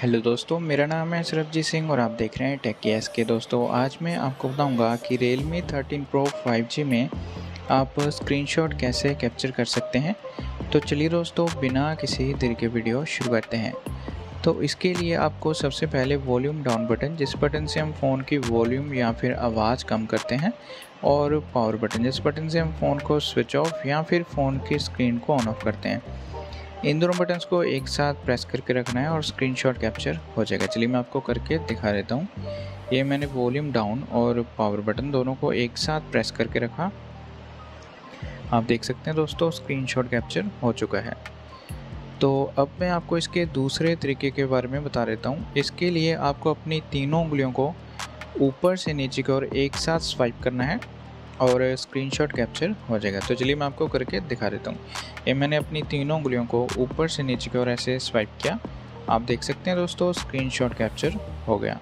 Hello दोस्तों, मेरा नाम है सरभजीत सिंह और आप देख रहे हैं टेक के। दोस्तों आज मैं आपको बताऊंगा कि Realme 13 Pro 5G में आप स्क्रीनशॉट कैसे कैप्चर कर सकते हैं। तो चलिए दोस्तों, बिना किसी देर के वीडियो शुरू करते हैं। तो इसके लिए आपको सबसे पहले वॉल्यूम डाउन बटन, जिस बटन से हम फ़ोन की वॉल्यूम या फिर आवाज़ कम करते हैं, और पावर बटन, जिस बटन से हम फ़ोन को स्विच ऑफ या फिर फ़ोन की स्क्रीन को ऑन ऑफ करते हैं, इन दोनों बटन्स को एक साथ प्रेस करके रखना है और स्क्रीनशॉट कैप्चर हो जाएगा। चलिए मैं आपको करके दिखा देता हूँ। ये मैंने वॉल्यूम डाउन और पावर बटन दोनों को एक साथ प्रेस करके रखा। आप देख सकते हैं दोस्तों, स्क्रीनशॉट कैप्चर हो चुका है। तो अब मैं आपको इसके दूसरे तरीके के बारे में बता देता हूँ। इसके लिए आपको अपनी तीनों उंगलियों को ऊपर से नीचे की ओर एक साथ स्वाइप करना है और स्क्रीनशॉट कैप्चर हो जाएगा। तो चलिए मैं आपको करके दिखा देता हूँ। ये मैंने अपनी तीनों उंगलियों को ऊपर से नीचे की ओर ऐसे स्वाइप किया। आप देख सकते हैं दोस्तों, स्क्रीनशॉट कैप्चर हो गया।